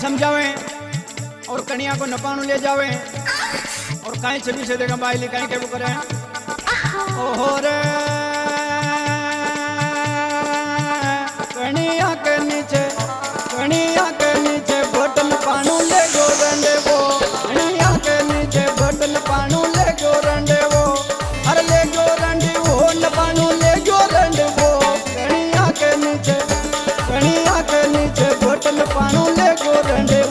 समझावे और कन्या को नपाणु ले जावे और कहीं छवि से देखा बाइली कहीं के वो करे। ओहो रे कन्या के नीचे बोतल पाणु ले गो रंडे वो, कन्या के नीचे बोतल पाणु ले गो रंडे वो, अरे ले गो रंडे वो नपाणु ले गो रंडे वो, कन्या के नीचे बोतल पाणु ले गो रंडे वो।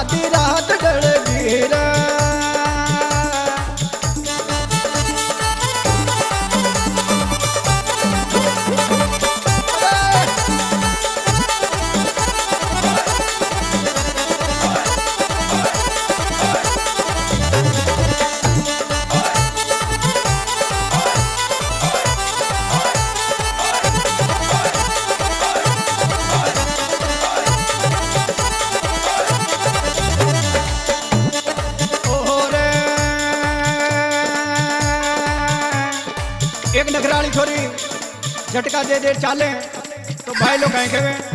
आधी रात गढ़ गिरा। एक नखराली छोरी झटका दे दे चाले तो भाई लोग कहेंगे